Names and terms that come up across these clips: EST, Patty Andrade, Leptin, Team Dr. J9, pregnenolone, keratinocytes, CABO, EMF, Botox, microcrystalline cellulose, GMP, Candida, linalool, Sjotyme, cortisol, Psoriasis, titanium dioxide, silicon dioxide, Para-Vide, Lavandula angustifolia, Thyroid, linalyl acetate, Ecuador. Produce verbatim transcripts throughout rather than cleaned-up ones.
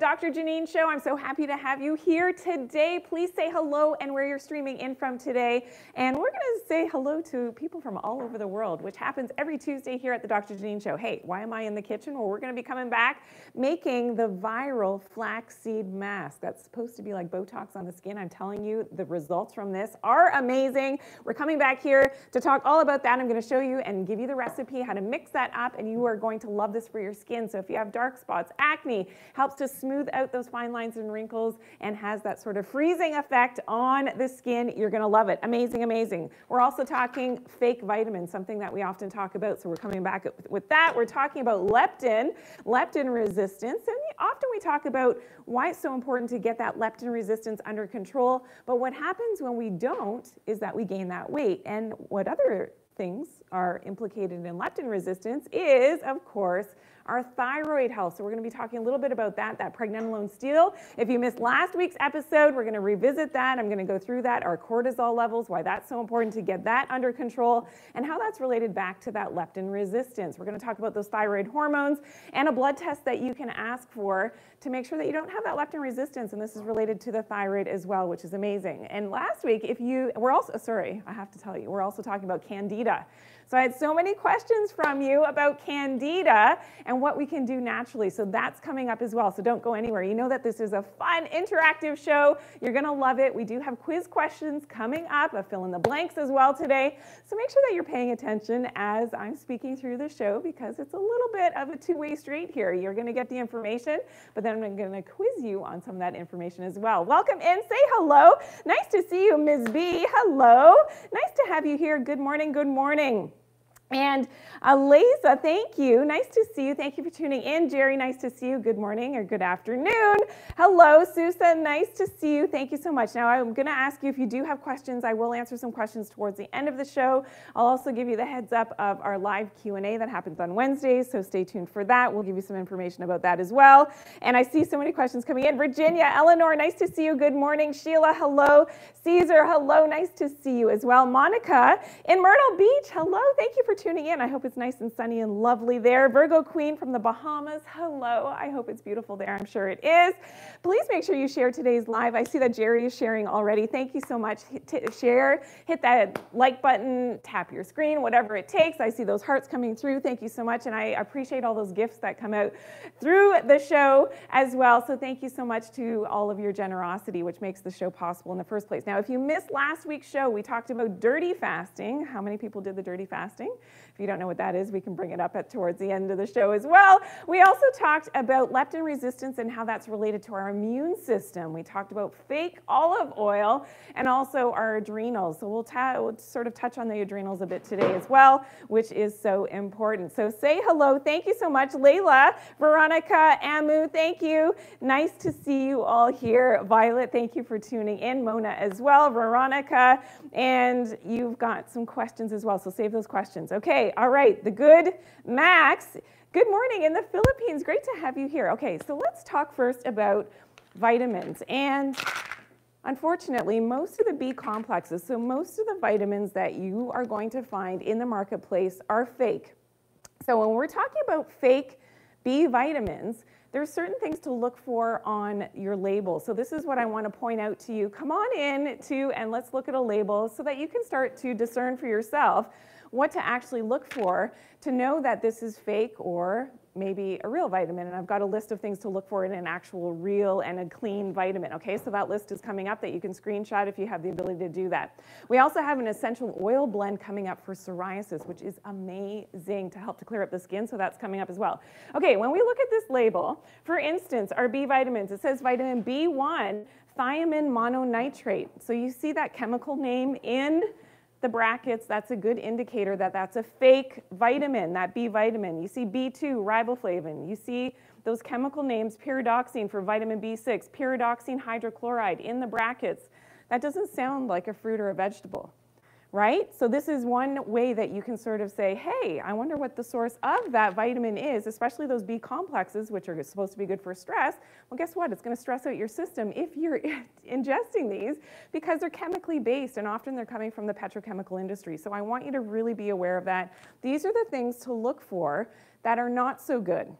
Doctor Janine Show, I'm so happy to have you here today. Please say hello and where you're streaming in from today. And we're going to say hello to people from all over the world, which happens every Tuesday here at the Doctor Janine Show. Hey, why am I in the kitchen? Well, we're going to be coming back making the viral flaxseed mask. That's supposed to be like Botox on the skin. I'm telling you, the results from this are amazing. We're coming back here to talk all about that. I'm going to show you and give you the recipe, how to mix that up, and you are going to love this for your skin. So if you have dark spots, acne, helps to smooth out those fine lines and wrinkles and has that sort of freezing effect on the skin. You're going to love it. Amazing, amazing. We're also talking fake vitamins, something that we often talk about. So we're coming back with that. We're talking about leptin, leptin resistance. And often we talk about why it's so important to get that leptin resistance under control. But what happens when we don't is that we gain that weight. And what other things are implicated in leptin resistance is, of course, our thyroid health. So we're going to be talking a little bit about that, that pregnenolone steal. If you missed last week's episode, we're going to revisit that. I'm going to go through that, our cortisol levels, why that's so important to get that under control, and how that's related back to that leptin resistance. We're going to talk about those thyroid hormones and a blood test that you can ask for to make sure that you don't have that leptin resistance, and this is related to the thyroid as well, which is amazing. And last week, if you, we're also, sorry, I have to tell you, we're also talking about Candida. So I had so many questions from you about Candida and what we can do naturally. So that's coming up as well. So don't go anywhere. You know that this is a fun, interactive show. You're going to love it. We do have quiz questions coming up, a fill in the blanks as well today. So make sure that you're paying attention as I'm speaking through the show, because it's a little bit of a two-way street here. You're going to get the information, but then I'm going to quiz you on some of that information as well. Welcome in. Say hello. Nice to see you, Miz B. Hello. Nice to have you here. Good morning. Good morning. And Aliza, thank you. Nice to see you. Thank you for tuning in. Jerry, nice to see you. Good morning or good afternoon. Hello, Susa. Nice to see you. Thank you so much. Now, I'm going to ask you if you do have questions. I will answer some questions towards the end of the show. I'll also give you the heads up of our live Q and A that happens on Wednesdays, so stay tuned for that. We'll give you some information about that as well. And I see so many questions coming in. Virginia, Eleanor, nice to see you. Good morning. Sheila, hello. Caesar, hello. Nice to see you as well. Monica in Myrtle Beach, hello. Thank you for tuning in. I hope it's nice and sunny and lovely there. Virgo Queen from the Bahamas, hello. I hope it's beautiful there. I'm sure it is. Please make sure you share today's live. I see that Jerry is sharing already. Thank you so much. Hit, share, hit that like button, tap your screen, whatever it takes. I see those hearts coming through. Thank you so much. And I appreciate all those gifts that come out through the show as well. So thank you so much to all of your generosity, which makes the show possible in the first place. Now, if you missed last week's show, we talked about dirty fasting. How many people did the dirty fasting? If you don't know what that is, we can bring it up at towards the end of the show as well. We also talked about leptin resistance and how that's related to our immune system. We talked about fake olive oil and also our adrenals. So we'll, we'll sort of touch on the adrenals a bit today as well, which is so important. So say hello. Thank you so much, Layla, Veronica, Amu. Thank you. Nice to see you all here. Violet, thank you for tuning in. Mona as well, Veronica. And you've got some questions as well, so save those questions. Okay, all right, the good Max. Good morning in the Philippines. Great to have you here. Okay, so let's talk first about vitamins. And unfortunately, most of the B complexes, so most of the vitamins that you are going to find in the marketplace are fake. So when we're talking about fake B vitamins, there's certain things to look for on your label. So this is what I want to point out to you. Come on in to, and let's look at a label so that you can start to discern for yourself what to actually look for to know that this is fake or maybe a real vitamin. And I've got a list of things to look for in an actual real and a clean vitamin. Okay, so that list is coming up that you can screenshot if you have the ability to do that. We also have an essential oil blend coming up for psoriasis, which is amazing to help to clear up the skin. So that's coming up as well. Okay, when we look at this label, for instance, our B vitamins, it says vitamin B one, thiamine mononitrate. So you see that chemical name in the brackets, that's a good indicator that that's a fake vitamin, that B vitamin. You see B two, riboflavin. You see those chemical names, pyridoxine for vitamin B six, pyridoxine hydrochloride in the brackets. That doesn't sound like a fruit or a vegetable, right? So this is one way that you can sort of say, hey, I wonder what the source of that vitamin is, especially those B complexes, which are supposed to be good for stress. Well, guess what? It's going to stress out your system if you're ingesting these, because they're chemically based and often they're coming from the petrochemical industry. So I want you to really be aware of that. These are the things to look for that are not so good.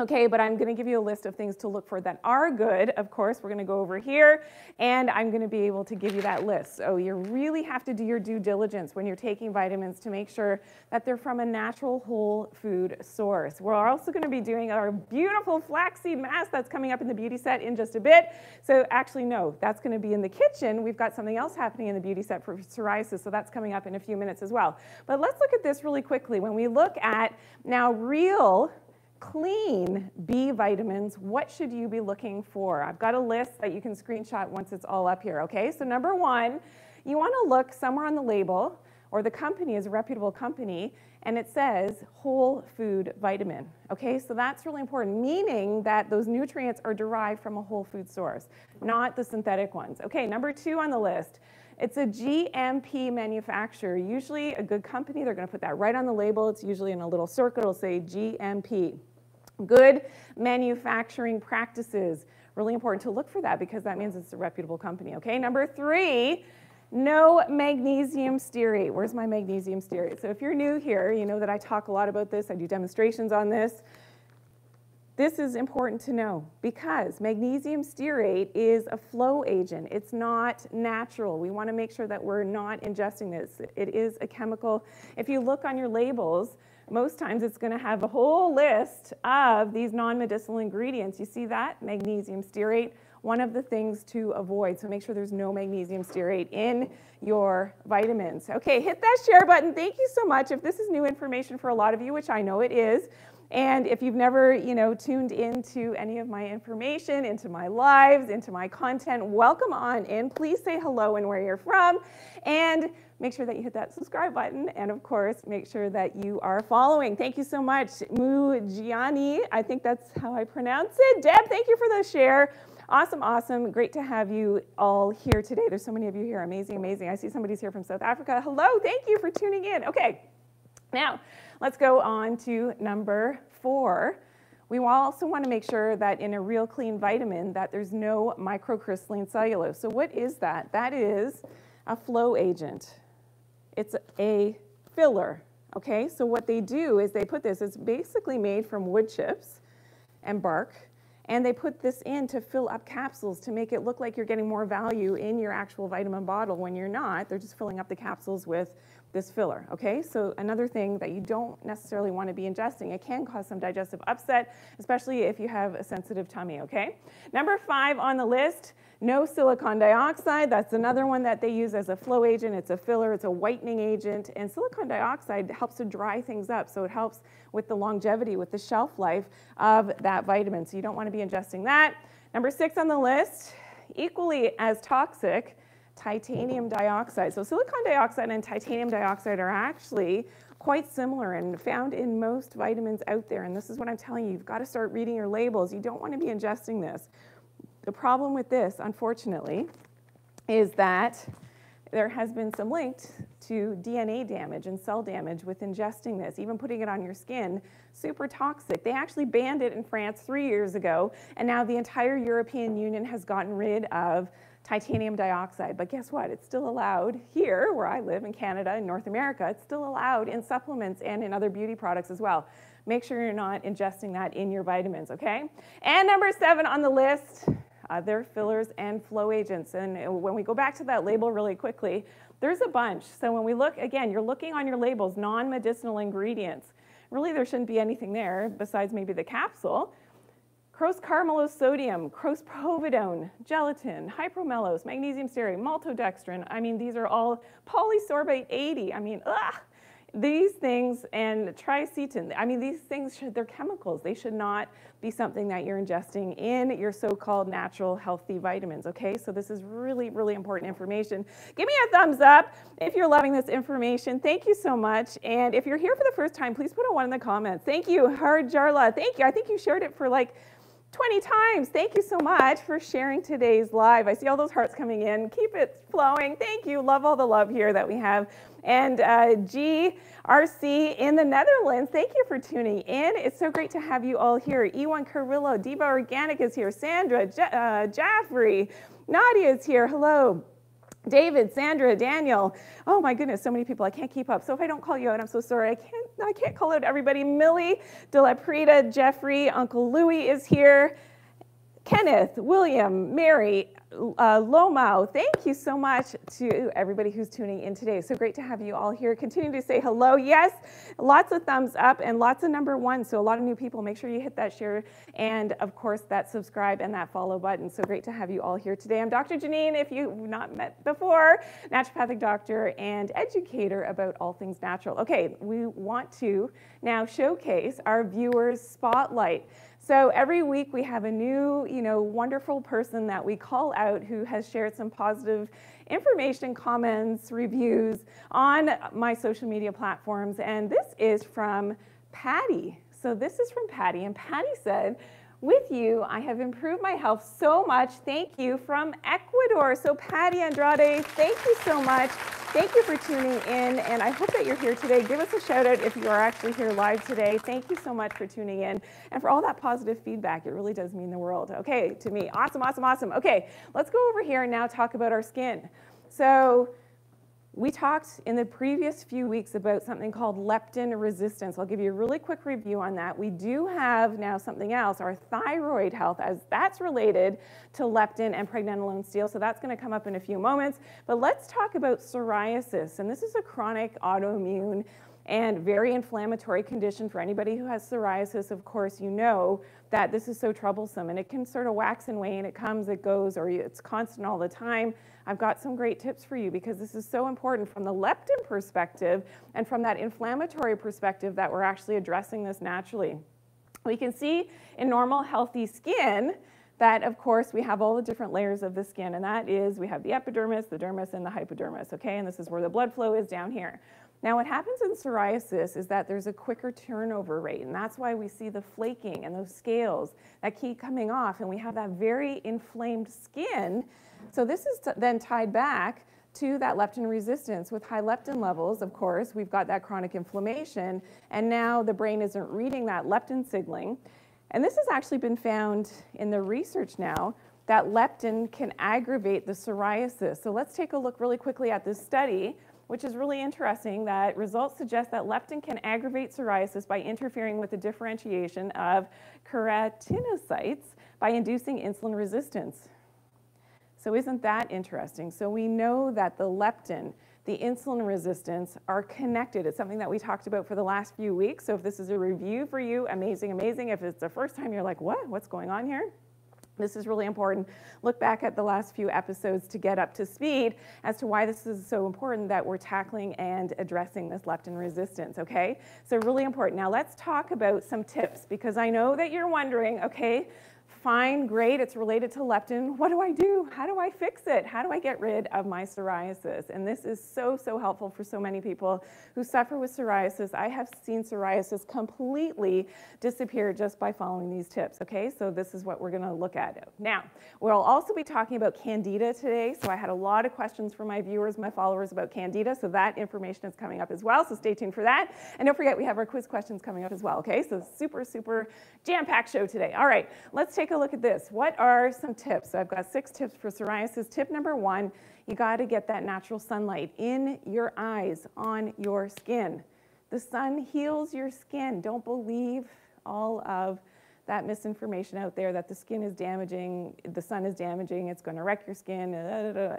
Okay, but I'm going to give you a list of things to look for that are good. Of course, we're going to go over here, and I'm going to be able to give you that list. So you really have to do your due diligence when you're taking vitamins to make sure that they're from a natural whole food source. We're also going to be doing our beautiful flaxseed mask that's coming up in the beauty set in just a bit. So actually, no, that's going to be in the kitchen. We've got something else happening in the beauty set for psoriasis, so that's coming up in a few minutes as well. But let's look at this really quickly. When we look at now real clean B vitamins, what should you be looking for? I've got a list that you can screenshot once it's all up here, okay? So number one, you want to look somewhere on the label, or the company is a reputable company, and it says whole food vitamin, okay? So that's really important, meaning that those nutrients are derived from a whole food source, not the synthetic ones. Okay, number two on the list, it's a G M P manufacturer, usually a good company. They're going to put that right on the label. It's usually in a little circle. It'll say G M P. Good manufacturing practices. Really important to look for that because that means it's a reputable company. Okay, number three, no magnesium stearate. Where's my magnesium stearate? So if you're new here, you know that I talk a lot about this. I do demonstrations on this. This is important to know because magnesium stearate is a flow agent. It's not natural. We want to make sure that we're not ingesting this. It is a chemical. If you look on your labels, most times it's going to have a whole list of these non-medicinal ingredients. You see that? Magnesium stearate, one of the things to avoid. So make sure there's no magnesium stearate in your vitamins. Okay, hit that share button. Thank you so much. If this is new information for a lot of you, which I know it is, and if you've never, you know, tuned into any of my information, into my lives, into my content, welcome on in. Please say hello and where you're from. And make sure that you hit that subscribe button. And of course, make sure that you are following. Thank you so much, Mujiani. I think that's how I pronounce it. Deb, thank you for the share. Awesome, awesome. Great to have you all here today. There's so many of you here. Amazing, amazing. I see somebody's here from South Africa. Hello, thank you for tuning in. Okay, now, let's go on to number four. We also want to make sure that in a real clean vitamin that there's no microcrystalline cellulose. So what is that? That is a flow agent. It's a filler, okay? So what they do is they put this, it's basically made from wood chips and bark, and they put this in to fill up capsules to make it look like you're getting more value in your actual vitamin bottle when you're not. They're just filling up the capsules with this filler, okay? So another thing that you don't necessarily want to be ingesting. It can cause some digestive upset, especially if you have a sensitive tummy, okay? Number five on the list, no silicon dioxide. That's another one that they use as a flow agent. It's a filler, it's a whitening agent, and silicon dioxide helps to dry things up, so it helps with the longevity, with the shelf life of that vitamin, so you don't want to be ingesting that. Number six on the list, equally as toxic, titanium dioxide. So silicon dioxide and titanium dioxide are actually quite similar and found in most vitamins out there. And this is what I'm telling you, you've got to start reading your labels. You don't want to be ingesting this. The problem with this, unfortunately, is that there has been some linked to D N A damage and cell damage with ingesting this, even putting it on your skin, super toxic. They actually banned it in France three years ago, and now the entire European Union has gotten rid of titanium dioxide, but guess what? It's still allowed here where I live in Canada, in North America. It's still allowed in supplements and in other beauty products as well. Make sure you're not ingesting that in your vitamins, okay? And number seven on the list, other fillers and flow agents. And when we go back to that label really quickly, there's a bunch. So when we look, again, you're looking on your labels, non-medicinal ingredients. Really, there shouldn't be anything there besides maybe the capsule. Cross-carmolosodium, cross-povidone, gelatin, hypromellose, magnesium stearate, maltodextrin. I mean, these are all polysorbate eighty. I mean, ugh. These things, and triacetin, I mean, these things, should, they're chemicals. They should not be something that you're ingesting in your so-called natural healthy vitamins, okay? So this is really, really important information. Give me a thumbs up if you're loving this information. Thank you so much. And if you're here for the first time, please put a one in the comments. Thank you, Harjarla. Thank you. I think you shared it for like twenty times. Thank you so much for sharing today's live. I see all those hearts coming in. Keep it flowing. Thank you. Love all the love here that we have. And uh, G R C in the Netherlands, thank you for tuning in. It's so great to have you all here. Ewan Carrillo, Diva Organic is here. Sandra, Je uh, Jaffrey, Nadia is here. Hello. David, Sandra, Daniel. Oh my goodness, so many people. I can't keep up. So if I don't call you out, I'm so sorry. I can't, I can't call out everybody. Millie, Delaprita, Jeffrey, Uncle Louie is here. Kenneth, William, Mary, uh, Lomau, thank you so much to everybody who's tuning in today. So great to have you all here. Continue to say hello. Yes, lots of thumbs up and lots of number one. So a lot of new people, make sure you hit that share and of course that subscribe and that follow button. So great to have you all here today. I'm Doctor Janine, if you've not met before, naturopathic doctor and educator about all things natural. Okay, we want to now showcase our viewers spotlight. So every week we have a new, you know, wonderful person that we call out who has shared some positive information, comments, reviews on my social media platforms. And this is from Patty. So this is from Patty, and Patty said, with you, I have improved my health so much. Thank you from Ecuador. So Patty Andrade, thank you so much. Thank you for tuning in, and I hope that you're here today. Give us a shout out if you are actually here live today. Thank you so much for tuning in and for all that positive feedback. It really does mean the world, okay, to me. Awesome, awesome, awesome. Okay, let's go over here and now talk about our skin. So we talked in the previous few weeks about something called leptin resistance. I'll give you a really quick review on that. We do have now something else, our thyroid health, as that's related to leptin and pregnenolone steel. So that's going to come up in a few moments. But let's talk about psoriasis. And this is a chronic autoimmune and very inflammatory condition. For anybody who has psoriasis, of course, you know that this is so troublesome, and it can sort of wax and wane. It comes, it goes, or it's constant all the time. I've got some great tips for you because this is so important from the leptin perspective and from that inflammatory perspective that we're actually addressing this naturally. We can see in normal, healthy skin that, of course, we have all the different layers of the skin, and that is we have the epidermis, the dermis, and the hypodermis, okay? And this is where the blood flow is down here. Now what happens in psoriasis is that there's a quicker turnover rate, and that's why we see the flaking and those scales that keep coming off, and we have that very inflamed skin. So this is then tied back to that leptin resistance. With high leptin levels, of course, we've got that chronic inflammation, and now the brain isn't reading that leptin signaling. And this has actually been found in the research now that leptin can aggravate the psoriasis. So let's take a look really quickly at this study, which is really interesting, that results suggest that leptin can aggravate psoriasis by interfering with the differentiation of keratinocytes by inducing insulin resistance. So isn't that interesting? So we know that the leptin, the insulin resistance are connected. It's something that we talked about for the last few weeks. So if this is a review for you, amazing, amazing. If it's the first time you're like, what, what's going on here? This is really important. Look back at the last few episodes to get up to speed as to why this is so important that we're tackling and addressing this leptin resistance, okay? So really important. Now let's talk about some tips, because I know that you're wondering, okay, fine, great, it's related to leptin. What do I do? How do I fix it? How do I get rid of my psoriasis? And this is so, so helpful for so many people who suffer with psoriasis. I have seen psoriasis completely disappear just by following these tips, okay? So this is what we're gonna look at. Now, we'll also be talking about Candida today. So I had a lot of questions from my viewers, my followers about Candida. So that information is coming up as well. So stay tuned for that. And don't forget, we have our quiz questions coming up as well, okay? So super, super jam-packed show today. All right, let's take a look at this. What are some tips? So I've got six tips for psoriasis. Tip number one, you got to get that natural sunlight in your eyes, on your skin. The sun heals your skin. Don't believe all of that misinformation out there that the skin is damaging, the sun is damaging, it's going to wreck your skin. Da, da, da.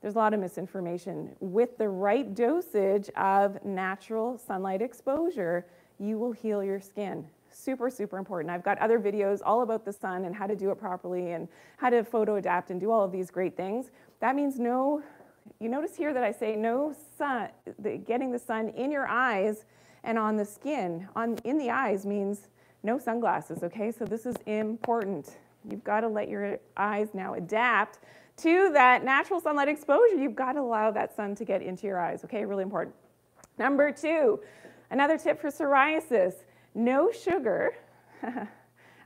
There's a lot of misinformation. With the right dosage of natural sunlight exposure, you will heal your skin. Super, super important. I've got other videos all about the sun and how to do it properly and how to photo adapt and do all of these great things. That means no, you notice here that I say no sun, the, getting the sun in your eyes and on the skin. On, in the eyes means no sunglasses, okay? So this is important. You've got to let your eyes now adapt to that natural sunlight exposure. You've got to allow that sun to get into your eyes, okay? Really important. Number two, another tip for psoriasis. No sugar. And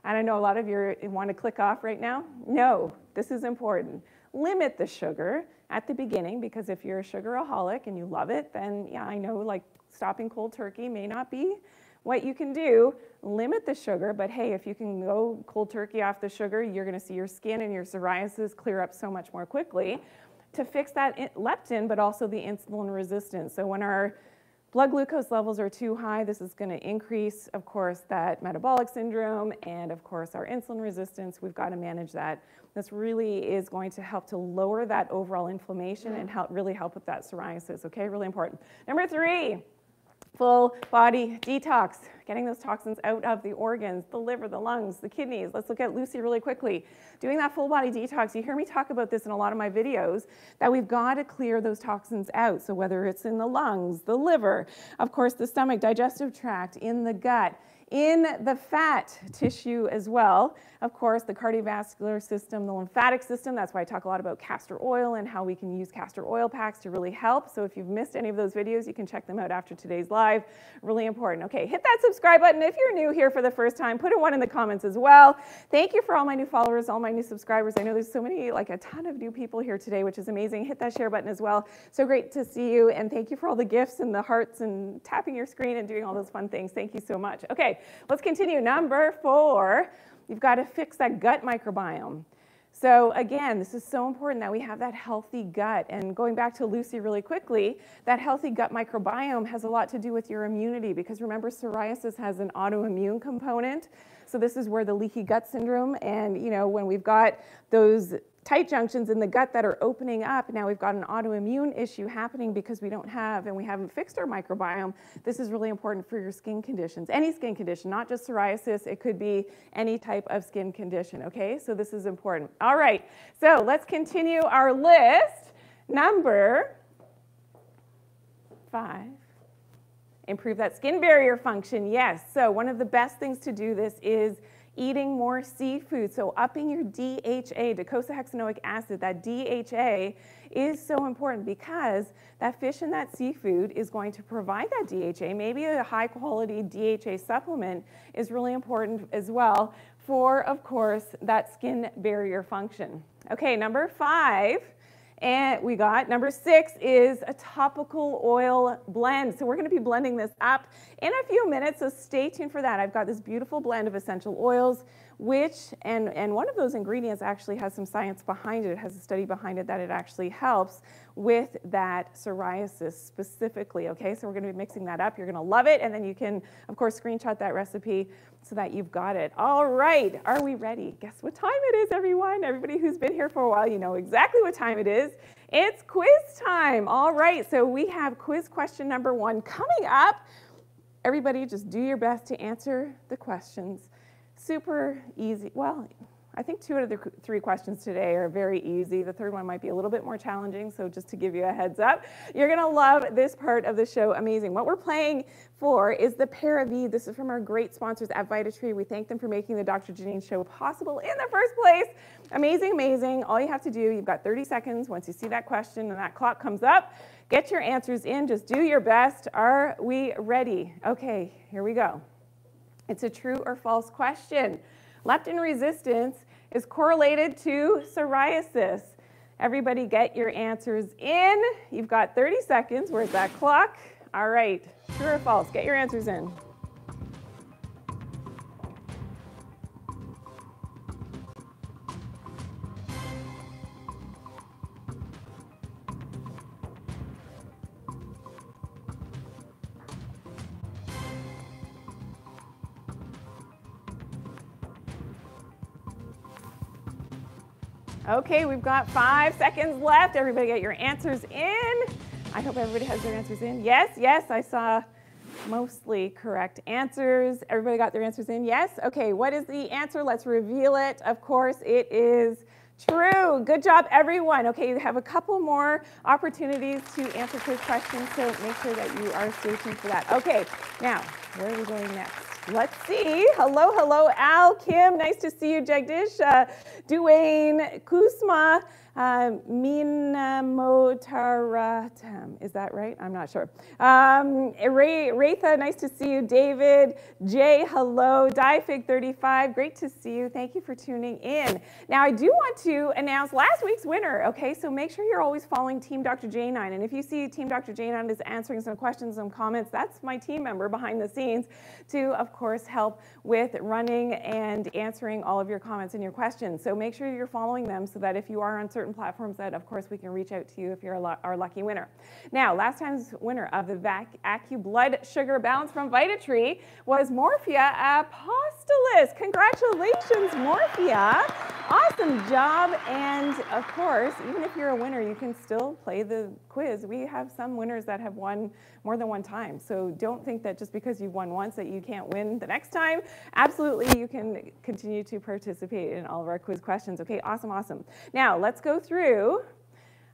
I know a lot of you want to click off right now. No, this is important. Limit the sugar at the beginning, because if you're a sugaraholic and you love it, then yeah, I know like stopping cold turkey may not be what you can do. Limit the sugar, but hey, if you can go cold turkey off the sugar, you're going to see your skin and your psoriasis clear up so much more quickly. to fix that leptin, but also the insulin resistance. So when our blood glucose levels are too high, this is going to increase, of course, that metabolic syndrome and, of course, our insulin resistance. We've got to manage that. This really is going to help to lower that overall inflammation and help really help with that psoriasis, okay? Really important. Number three, full body detox, getting those toxins out of the organs, the liver, the lungs, the kidneys. Let's look at Lucy really quickly. Doing that full body detox, you hear me talk about this in a lot of my videos, that we've got to clear those toxins out. So whether it's in the lungs, the liver, of course the stomach, digestive tract, in the gut, in the fat tissue as well. Of course, the cardiovascular system, the lymphatic system, that's why I talk a lot about castor oil and how we can use castor oil packs to really help. So if you've missed any of those videos, you can check them out after today's live. Really important. Okay, hit that subscribe button if you're new here for the first time. Put a one in the comments as well. Thank you for all my new followers, all my new subscribers. I know there's so many, like a ton of new people here today, which is amazing. Hit that share button as well. So great to see you, and thank you for all the gifts and the hearts and tapping your screen and doing all those fun things. Thank you so much. Okay. Let's continue. Number four, you've got to fix that gut microbiome. So again, this is so important that we have that healthy gut. And going back to Lucy really quickly, that healthy gut microbiome has a lot to do with your immunity, because remember, psoriasis has an autoimmune component. So this is where the leaky gut syndrome, and you know, when we've got those tight junctions in the gut that are opening up, now we've got an autoimmune issue happening because we don't have, and we haven't fixed our microbiome. This is really important for your skin conditions, any skin condition, not just psoriasis. It could be any type of skin condition, okay? So this is important. All right, so let's continue our list. Number five. Improve that skin barrier function, yes. So one of the best things to do this is eating more seafood, so upping your D H A, docosahexaenoic acid. That D H A is so important because that fish and that seafood is going to provide that D H A. Maybe a high quality D H A supplement is really important as well for, of course, that skin barrier function. Okay, number five. And we got number six is a topical oil blend. So we're going to be blending this up in a few minutes, so stay tuned for that. I've got this beautiful blend of essential oils, which, and, and one of those ingredients actually has some science behind it. It has a study behind it that it actually helps with that psoriasis specifically, okay? So we're going to be mixing that up. You're going to love it, and then you can, of course, screenshot that recipe so that you've got it. All right, are we ready? Guess what time it is, everyone? Everybody who's been here for a while, you know exactly what time it is. It's quiz time. All right, so we have quiz question number one coming up. Everybody, just do your best to answer the questions. Super easy. Well, I think two out of the three questions today are very easy. The third one might be a little bit more challenging, so just to give you a heads up, you're going to love this part of the show. Amazing. What we're playing for is the Para-Vide. This is from our great sponsors at VitaTree. We thank them for making the Doctor Janine show possible in the first place. Amazing, amazing. All you have to do, you've got thirty seconds. Once you see that question and that clock comes up, get your answers in. Just do your best. Are we ready? Okay, here we go. It's a true or false question. Leptin resistance is correlated to psoriasis. Everybody get your answers in. You've got thirty seconds. Where's that clock? All right, true or false? Get your answers in. Okay, we've got five seconds left. Everybody get your answers in. I hope everybody has their answers in. Yes, yes, I saw mostly correct answers. Everybody got their answers in, yes? Okay, what is the answer? Let's reveal it. Of course, it is true. Good job, everyone. Okay, you have a couple more opportunities to answer quiz questions, so make sure that you are stay tuned for that. Okay, now, where are we going next? Let's see. Hello, hello, Al, Kim. Nice to see you, Jagdish, uh, Duane, Kusma, um, Minamotaratam. Is that right? I'm not sure. Um, Ray, Raytha, nice to see you, David, Jay, hello, Diefig thirty-five. Great to see you. Thank you for tuning in. Now, I do want to announce last week's winner, okay? So make sure you're always following Team Doctor J nine. And if you see Team Doctor J nine is answering some questions and comments, that's my team member behind the scenes to, of course, help with running and answering all of your comments and your questions. So make sure you're following them so that if you are on certain platforms, that of course we can reach out to you if you're our lucky winner. Now, last time's winner of the Vac Acu Blood Sugar Balance from VitaTree was Morphia Apostolis. Congratulations, Morphia. Awesome job. And of course, even if you're a winner, you can still play the quiz. We have some winners that have won more than one time. So don't think that just because you've won once that you can't win the next time. Absolutely, you can continue to participate in all of our quiz questions. Okay, awesome, awesome. Now, let's go through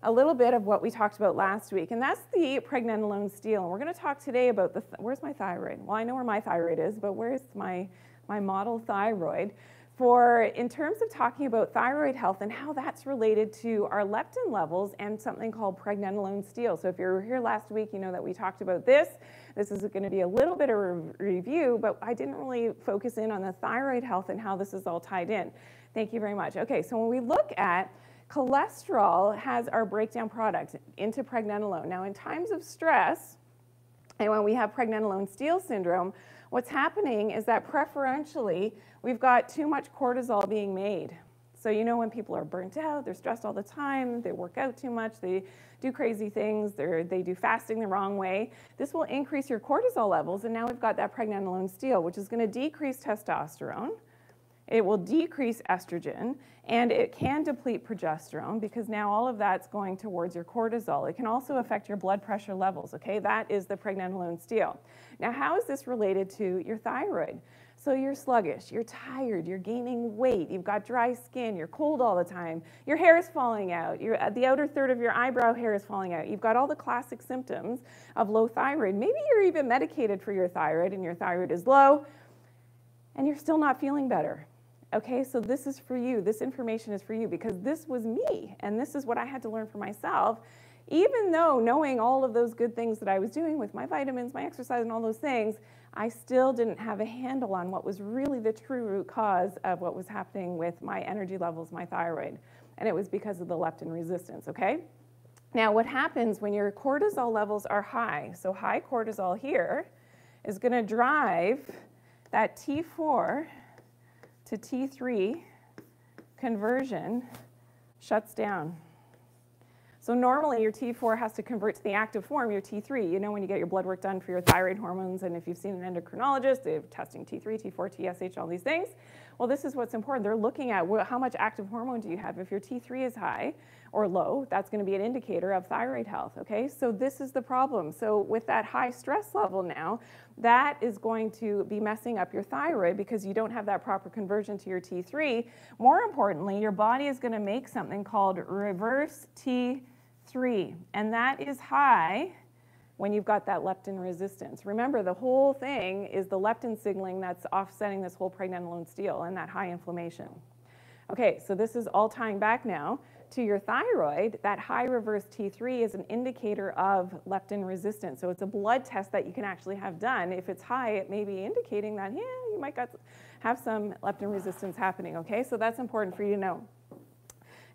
a little bit of what we talked about last week, and that's the pregnenolone steal. And we're going to talk today about the, th where's my thyroid? Well, I know where my thyroid is, but where's my, my model thyroid? For in terms of talking about thyroid health and how that's related to our leptin levels and something called pregnenolone steal. So if you were here last week, you know that we talked about this. This is going to be a little bit of a review, but I didn't really focus in on the thyroid health and how this is all tied in. Thank you very much. Okay, so when we look at cholesterol, has our breakdown product into pregnenolone. Now in times of stress, and when we have pregnenolone steal syndrome, what's happening is that preferentially, we've got too much cortisol being made. So you know when people are burnt out, they're stressed all the time, they work out too much, they do crazy things, they do fasting the wrong way. This will increase your cortisol levels, and now we've got that pregnenolone steal, which is going to decrease testosterone. It will decrease estrogen, and it can deplete progesterone because now all of that's going towards your cortisol. It can also affect your blood pressure levels, okay? That is the pregnenolone steal. Now, how is this related to your thyroid? So you're sluggish, you're tired, you're gaining weight, you've got dry skin, you're cold all the time, your hair is falling out, your, the outer third of your eyebrow hair is falling out, you've got all the classic symptoms of low thyroid. Maybe you're even medicated for your thyroid and your thyroid is low, and you're still not feeling better. Okay, so this is for you. This information is for you because this was me, and this is what I had to learn for myself. Even though knowing all of those good things that I was doing with my vitamins, my exercise, and all those things, I still didn't have a handle on what was really the true root cause of what was happening with my energy levels, my thyroid, and it was because of the leptin resistance, okay? Now, what happens when your cortisol levels are high, so high cortisol here is going to drive that T four to T three conversion shuts down. So normally your T four has to convert to the active form, your T three. You know when you get your blood work done for your thyroid hormones, and if you've seen an endocrinologist, they're testing T three, T four, T S H, all these things. Well, this is what's important. They're looking at how much active hormone do you have. If your T three is high or low, that's going to be an indicator of thyroid health, okay? So this is the problem. So with that high stress level now, that is going to be messing up your thyroid because you don't have that proper conversion to your T three. More importantly, your body is going to make something called reverse T three, and that is high when you've got that leptin resistance. Remember, the whole thing is the leptin signaling that's offsetting this whole pregnenolone steal and that high inflammation. Okay, so this is all tying back now to your thyroid. That high reverse T three is an indicator of leptin resistance. So it's a blood test that you can actually have done. If it's high, it may be indicating that, yeah, you might got, have some leptin resistance happening, okay? So that's important for you to know.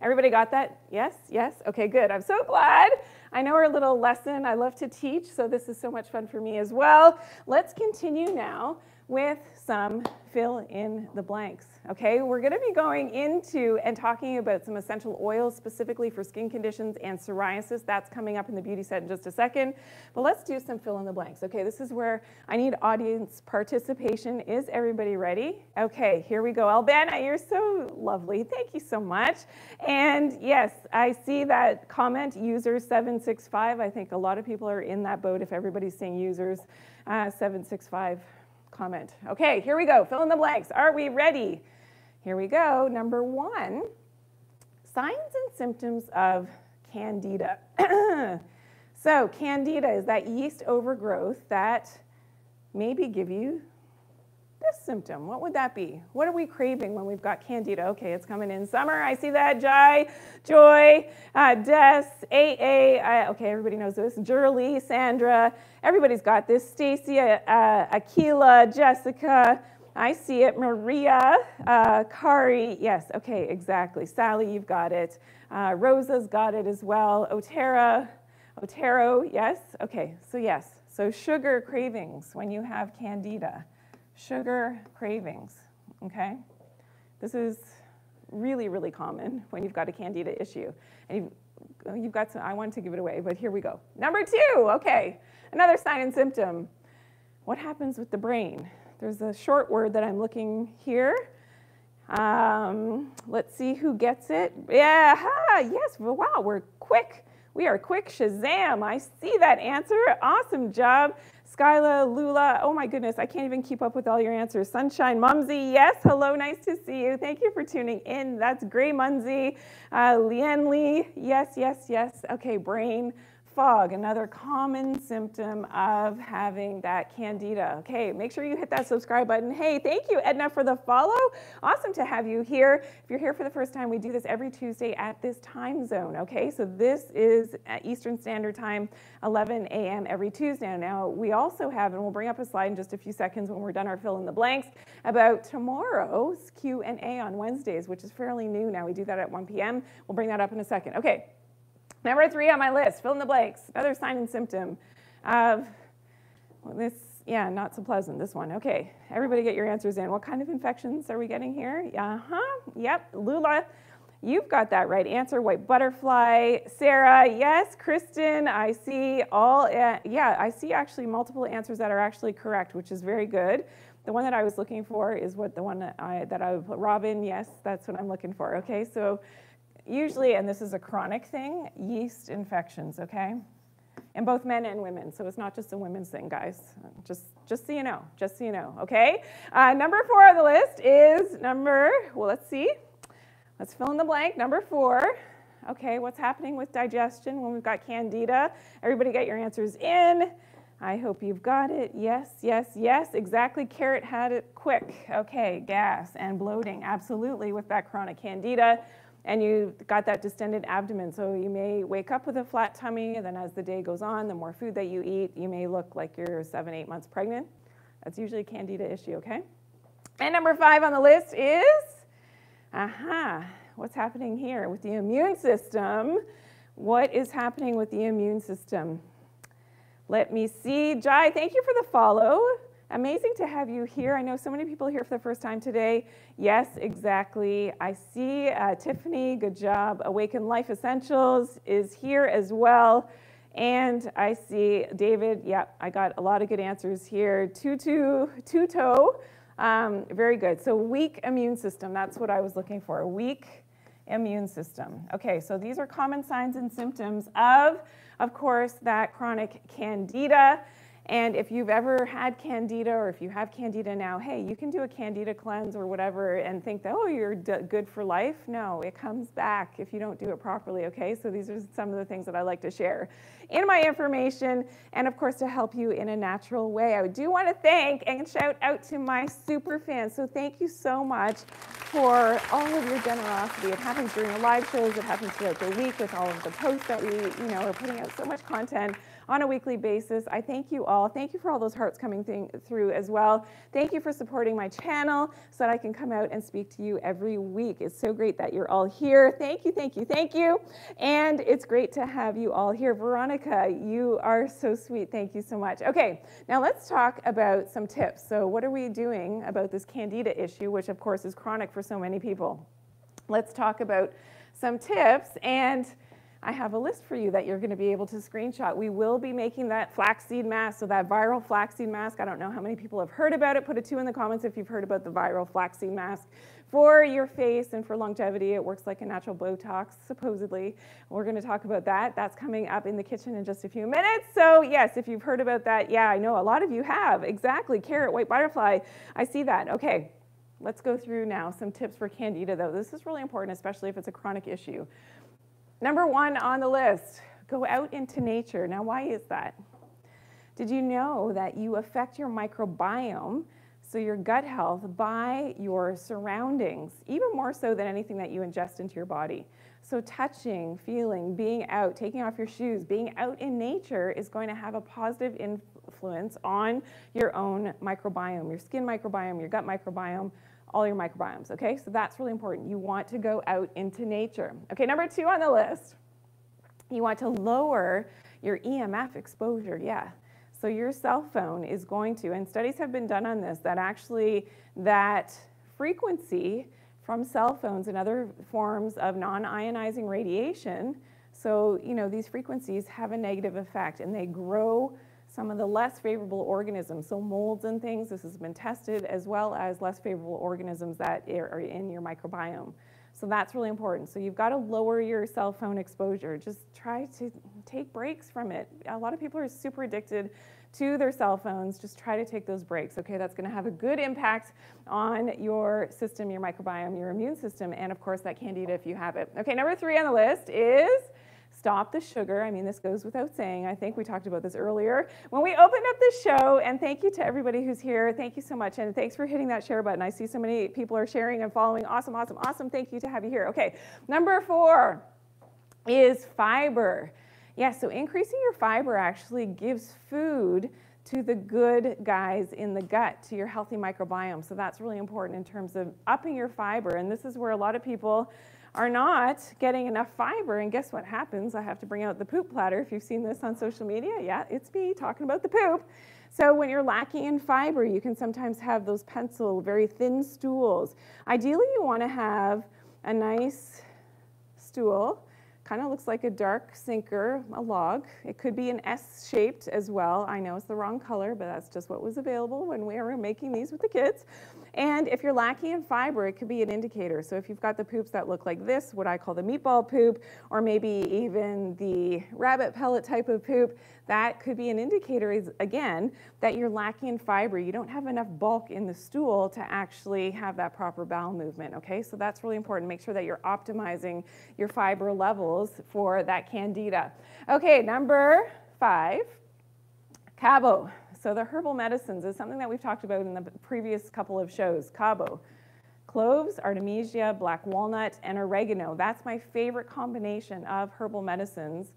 Everybody got that? Yes, yes? Okay, good. I'm so glad. I know our little lesson. I love to teach, so this is so much fun for me as well. Let's continue now with some fill in the blanks, okay? We're gonna be going into and talking about some essential oils specifically for skin conditions and psoriasis. That's coming up in the beauty set in just a second, but let's do some fill in the blanks. Okay, this is where I need audience participation. Is everybody ready? Okay, here we go. Albana, you're so lovely. Thank you so much. And yes, I see that comment, user seven six five. I think a lot of people are in that boat if everybody's seeing users uh, seven six five. Comment. Okay, here we go. Fill in the blanks. Are we ready? Here we go. Number one, signs and symptoms of Candida. So Candida is that yeast overgrowth that maybe give you this symptom. What would that be? What are we craving when we've got Candida? Okay, it's coming in summer. I see that. Jai, Joy, uh, Des, A A. Uh, okay, everybody knows this. Jurley, Sandra. Everybody's got this. Stacy, uh, uh, Akila, Jessica. I see it. Maria, uh, Kari. Yes, okay, exactly. Sally, you've got it. Uh, Rosa's got it as well. Otera, Otero. Yes, okay, so yes. So sugar cravings when you have Candida. sugar cravings, okay? This is really, really common when you've got a candida issue. And you've, you've got some, I wanted to give it away, but here we go. Number two, okay, another sign and symptom. What happens with the brain? There's a short word that I'm looking here. Um, let's see who gets it. Yeah, ha, yes, well, wow, we're quick. We are quick, Shazam. I see that answer. Awesome job. Skyla, Lula, oh my goodness, I can't even keep up with all your answers. Sunshine, Mumsy, yes, hello, nice to see you. Thank you for tuning in. That's Gray Mumsy. Uh, Lien Lee, yes, yes, yes. Okay, brain fog, another common symptom of having that candida. Okay, make sure you hit that subscribe button. Hey, thank you, Edna, for the follow. Awesome to have you here. If you're here for the first time, we do this every Tuesday at this time zone, okay? So this is Eastern Standard Time, eleven A M every Tuesday. Now, we also have, and we'll bring up a slide in just a few seconds when we're done our fill in the blanks, about tomorrow's Q and A on Wednesdays, which is fairly new now. We do that at one P M We'll bring that up in a second. Okay. Number three on my list, fill in the blanks, another sign and symptom of, well, this, yeah, not so pleasant, this one. Okay, everybody get your answers in. What kind of infections are we getting here? Uh-huh, yep, Lula, you've got that right answer, white butterfly. Sarah, yes, Kristen, I see all, uh, yeah, I see actually multiple answers that are actually correct, which is very good. The one that I was looking for is what the one that I, that I put, Robin, yes, that's what I'm looking for, okay, so. Usually, and this is a chronic thing, yeast infections, okay? And both men and women, so it's not just a women's thing, guys. Just, just so you know, just so you know, okay? Uh, number four on the list is number, well, let's see. Let's fill in the blank, number four. Okay, what's happening with digestion when we've got candida? Everybody get your answers in. I hope you've got it. Yes, yes, yes, exactly. Carrot had it quick. Okay, gas and bloating, absolutely, with that chronic candida. And you got that distended abdomen. So you may wake up with a flat tummy, and then as the day goes on, the more food that you eat, you may look like you're seven, eight months pregnant. That's usually a candida issue, okay? And number five on the list is, aha, what's happening here with the immune system? What is happening with the immune system? Let me see. Jai, thank you for the follow. Amazing to have you here. I know so many people here for the first time today. Yes, exactly. I see uh, Tiffany, good job. Awaken Life Essentials is here as well. And I see David, yeah, I got a lot of good answers here. Tutu, Tuto, um, very good. So weak immune system, that's what I was looking for, weak immune system. Okay, so these are common signs and symptoms of, of course, that chronic candida. And if you've ever had candida, or if you have candida now, hey, you can do a candida cleanse or whatever and think that, oh, you're d- good for life. No, it comes back if you don't do it properly, okay? So these are some of the things that I like to share in my information, and of course to help you in a natural way. I do want to thank and shout out to my super fans. So thank you so much for all of your generosity. It happens during the live shows, it happens throughout the week with all of the posts that we, you know, are putting out so much content on a weekly basis. I thank you all. Thank you for all those hearts coming thing, through as well. Thank you for supporting my channel so that I can come out and speak to you every week. It's so great that you're all here. Thank you, thank you, thank you. And it's great to have you all here. Veronica, you are so sweet. Thank you so much. Okay, now let's talk about some tips. So what are we doing about this candida issue, which of course is chronic for so many people? Let's talk about some tips, and I have a list for you that you're going to be able to screenshot. We will be making that flaxseed mask, so that viral flaxseed mask. I don't know how many people have heard about it. Put a two in the comments if you've heard about the viral flaxseed mask. For your face and for longevity, it works like a natural Botox, supposedly. We're going to talk about that. That's coming up in the kitchen in just a few minutes. So yes, if you've heard about that, yeah, I know a lot of you have. Exactly. Carrot, white butterfly. I see that. Okay. Let's go through now some tips for candida, though. This is really important, especially if it's a chronic issue. Number one on the list, go out into nature. Now, why is that? Did you know that you affect your microbiome, so your gut health, by your surroundings, even more so than anything that you ingest into your body? So touching, feeling, being out, taking off your shoes, being out in nature is going to have a positive influence on your own microbiome, your skin microbiome, your gut microbiome, all your microbiomes, okay? So that's really important. You want to go out into nature. Okay, number two on the list, you want to lower your E M F exposure, yeah. So your cell phone is going to, and studies have been done on this, that actually that frequency from cell phones and other forms of non-ionizing radiation, so you know these frequencies have a negative effect and they grow some of the less favorable organisms, so molds and things, this has been tested, as well as less favorable organisms that are in your microbiome. So that's really important. So you've got to lower your cell phone exposure. Just try to take breaks from it. A lot of people are super addicted to their cell phones. Just try to take those breaks. Okay, that's going to have a good impact on your system, your microbiome, your immune system, and of course that Candida if you have it. Okay, number three on the list is stop the sugar. I mean, this goes without saying. I think we talked about this earlier when we opened up the show, and thank you to everybody who's here. Thank you so much, and thanks for hitting that share button. I see so many people are sharing and following. Awesome, awesome, awesome. Thank you to have you here. Okay, number four is fiber. Yes, yeah, so increasing your fiber actually gives food to the good guys in the gut, to your healthy microbiome. So that's really important in terms of upping your fiber, and this is where a lot of people are not getting enough fiber, and guess what happens? I have to bring out the poop platter. If you've seen this on social media, yeah, it's me talking about the poop. So when you're lacking in fiber, you can sometimes have those pencil, very thin stools. Ideally, you want to have a nice stool, kind of looks like a dark sinker, a log. It could be an S-shaped as well. I know it's the wrong color, but that's just what was available when we were making these with the kids. And if you're lacking in fiber, it could be an indicator. So if you've got the poops that look like this, what I call the meatball poop, or maybe even the rabbit pellet type of poop, that could be an indicator, is, again, that you're lacking in fiber. You don't have enough bulk in the stool to actually have that proper bowel movement, okay? So that's really important. Make sure that you're optimizing your fiber levels for that Candida. Okay, number five, CABO. So the herbal medicines is something that we've talked about in the previous couple of shows. CABO, cloves, artemisia, black walnut, and oregano. That's my favorite combination of herbal medicines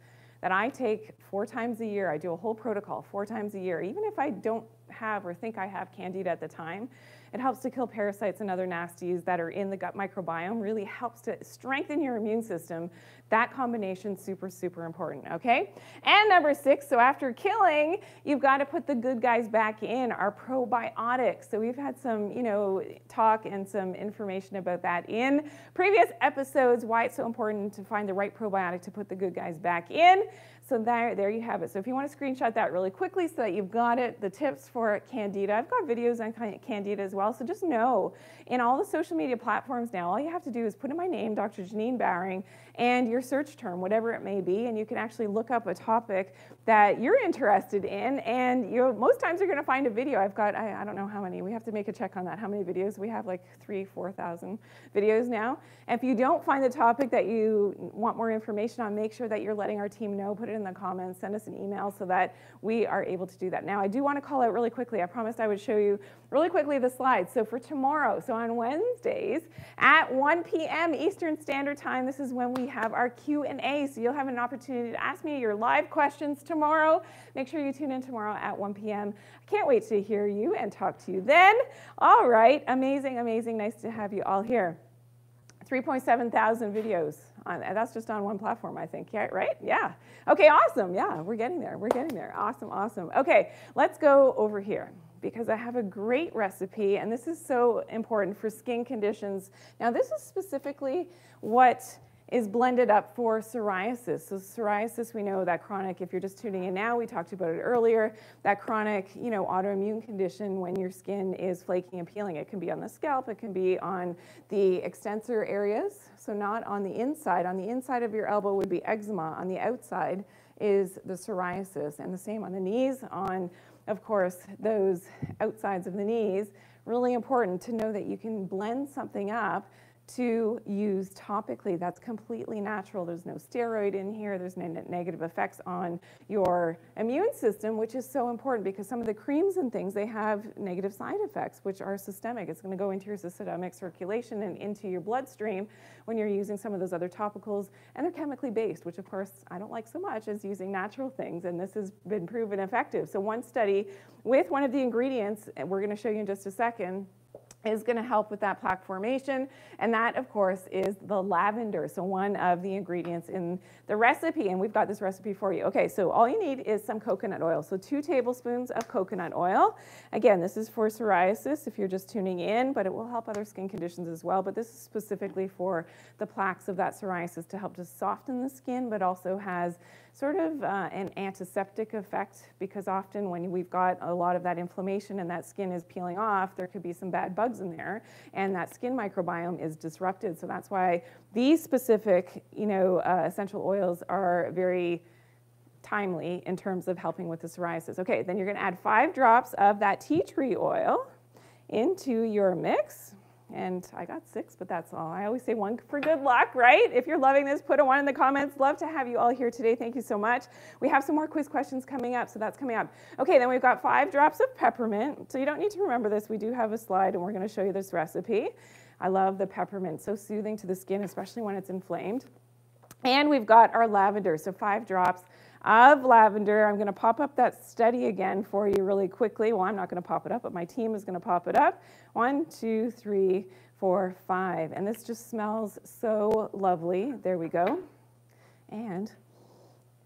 that I take four times a year. I do a whole protocol four times a year. Even if I don't have or think I have Candida at the time, it helps to kill parasites and other nasties that are in the gut microbiome, really helps to strengthen your immune system. That combination is super, super important, okay? And number six, so after killing, you've got to put the good guys back in, our probiotics. So we've had some, you know, talk and some information about that in previous episodes, why it's so important to find the right probiotic to put the good guys back in. So there, there you have it. So if you want to screenshot that really quickly so that you've got it, the tips for Candida. I've got videos on Candida as well. So just know, in all the social media platforms now, all you have to do is put in my name, Doctor Janine Bowring, and your search term, whatever it may be, and you can actually look up a topic that you're interested in. And you, most times you're going to find a video. I've got, I, I don't know how many. We have to make a check on that. How many videos? We have like three, four thousand videos now. And if you don't find the topic that you want more information on, make sure that you're letting our team know. Put it in in the comments, send us an email so that we are able to do that. Now, I do want to call out really quickly. I promised I would show you really quickly the slides. So for tomorrow, so on Wednesdays at one p m Eastern Standard Time, this is when we have our Q and A. So you'll have an opportunity to ask me your live questions tomorrow. Make sure you tune in tomorrow at one p m I can't wait to hear you and talk to you then. All right, amazing, amazing. Nice to have you all here. three point seven thousand videos. On, that's just on one platform, I think, yeah, right? Yeah. Okay, awesome. Yeah, we're getting there. We're getting there. Awesome, awesome. Okay, let's go over here because I have a great recipe, and this is so important for skin conditions. Now, this is specifically what is blended up for psoriasis. So psoriasis, we know that chronic, if you're just tuning in now, we talked about it earlier, that chronic, you know, autoimmune condition when your skin is flaking and peeling. It can be on the scalp, it can be on the extensor areas, so not on the inside. On the inside of your elbow would be eczema, on the outside is the psoriasis, and the same on the knees, on, of course, those outsides of the knees. Really important to know that you can blend something up to use topically. That's completely natural. There's no steroid in here. There's no negative effects on your immune system, which is so important because some of the creams and things, they have negative side effects, which are systemic. It's going to go into your systemic circulation and into your bloodstream when you're using some of those other topicals, and they're chemically based, which of course I don't like so much as using natural things, and this has been proven effective. So one study with one of the ingredients, and we're going to show you in just a second, is going to help with that plaque formation, and that, of course, is the lavender, so one of the ingredients in the recipe, and we've got this recipe for you. Okay, so all you need is some coconut oil, so two tablespoons of coconut oil. Again, this is for psoriasis if you're just tuning in, but it will help other skin conditions as well, but this is specifically for the plaques of that psoriasis to help just soften the skin, but also has sort of uh, an antiseptic effect, because often when we've got a lot of that inflammation and that skin is peeling off, there could be some bad bugs in there, and that skin microbiome is disrupted. So that's why these specific, you know, uh, essential oils are very timely in terms of helping with the psoriasis. Okay, then you're going to add five drops of that tea tree oil into your mix. And I got six, but that's all. I always say one for good luck, right? If you're loving this, put a one in the comments. Love to have you all here today. Thank you so much. We have some more quiz questions coming up, so that's coming up. Okay, then we've got five drops of peppermint. So you don't need to remember this. We do have a slide, and we're going to show you this recipe. I love the peppermint. So soothing to the skin, especially when it's inflamed. And we've got our lavender, so five drops of lavender. I'm going to pop up that study again for you really quickly. Well, I'm not going to pop it up, but my team is going to pop it up. One, two, three, four, five. And this just smells so lovely. There we go. And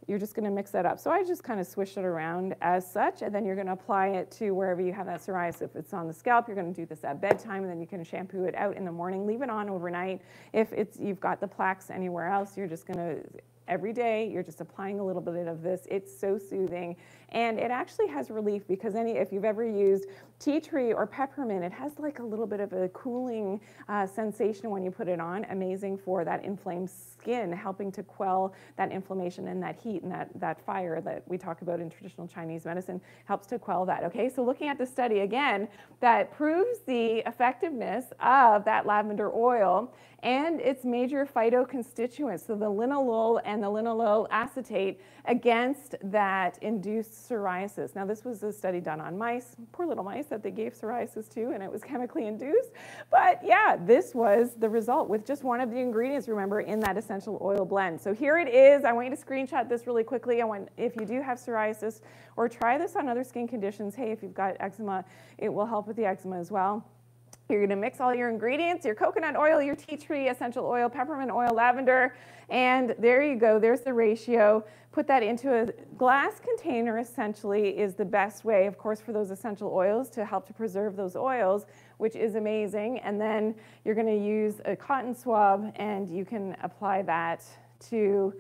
you're just going to mix that up. So I just kind of swish it around as such, and then you're going to apply it to wherever you have that psoriasis. If it's on the scalp, you're going to do this at bedtime, and then you can shampoo it out in the morning. Leave it on overnight. If it's you've got the plaques anywhere else, you're just going to, every day, you're just applying a little bit of this. It's so soothing, and it actually has relief, because any if you've ever used tea tree or peppermint, it has like a little bit of a cooling uh, sensation when you put it on. Amazing for that inflamed skin, helping to quell that inflammation and that heat and that, that fire that we talk about in traditional Chinese medicine, helps to quell that. Okay, so looking at the study again, that proves the effectiveness of that lavender oil and its major phytoconstituents, so the linalool and the linalyl acetate, against that induced psoriasis. Now, this was a study done on mice, poor little mice that they gave psoriasis to, and it was chemically induced. But yeah, this was the result with just one of the ingredients, remember, in that essential oil blend. So here it is. I want you to screenshot this really quickly. I want, if you do have psoriasis, or try this on other skin conditions. Hey, if you've got eczema, it will help with the eczema as well. You're going to mix all your ingredients, your coconut oil, your tea tree essential oil, peppermint oil, lavender, and there you go. There's the ratio. Put that into a glass container, essentially, is the best way, of course, for those essential oils to help to preserve those oils, which is amazing. And then you're going to use a cotton swab, and you can apply that to